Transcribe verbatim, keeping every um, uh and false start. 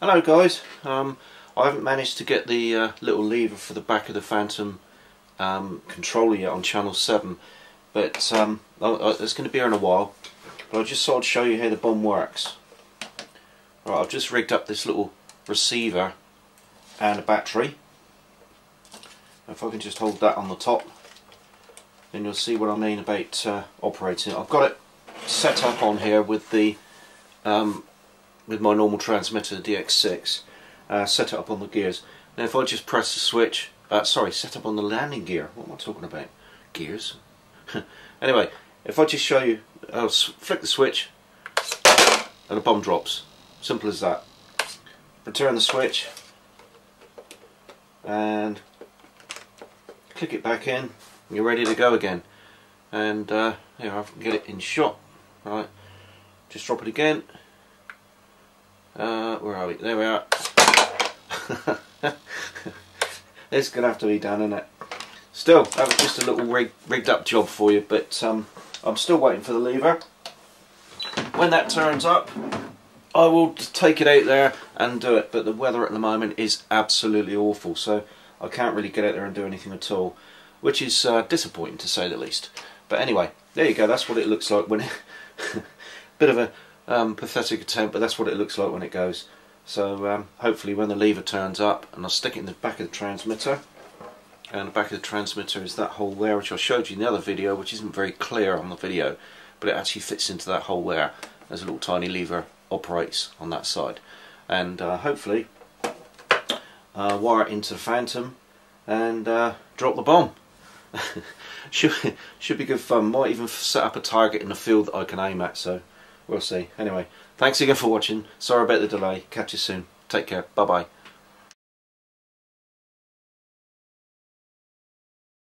Hello guys, um, I haven't managed to get the uh, little lever for the back of the Phantom um, controller yet on channel seven, but um, it's going to be here in a while, but I just thought I'd show you how the bomb works. Right, I've just rigged up this little receiver and a battery. If I can just hold that on the top, then you'll see what I mean about uh, operating it. I've got it set up on here with the um, with my normal transmitter, the D X six, uh, set it up on the gears. Now if I just press the switch, uh, sorry, set up on the landing gear, what am I talking about? Gears? Anyway, if I just show you, I'll flick the switch and the bomb drops. Simple as that. Return the switch and click it back in, and you're ready to go again. And uh, here, I can get it in shot. Right, just drop it again. Uh, where are we? There we are. It's going to have to be done, isn't it? Still, that was just a little rig rigged up job for you, but um, I'm still waiting for the lever. When that turns up, I will take it out there and do it, but the weather at the moment is absolutely awful, so I can't really get out there and do anything at all, which is uh, disappointing to say the least. But anyway, there you go, that's what it looks like when it... Bit of a... Um, pathetic attempt, but that's what it looks like when it goes. So um, hopefully when the lever turns up, and I'll stick it in the back of the transmitter, and the back of the transmitter is that hole there, which I showed you in the other video, which isn't very clear on the video, but it actually fits into that hole there as a little tiny lever operates on that side, and uh, hopefully uh, wire it into the Phantom and uh, drop the bomb. should, should be good fun. Might even set up a target in the field that I can aim at, so we'll see. Anyway, thanks again for watching. Sorry about the delay. Catch you soon. Take care. Bye bye.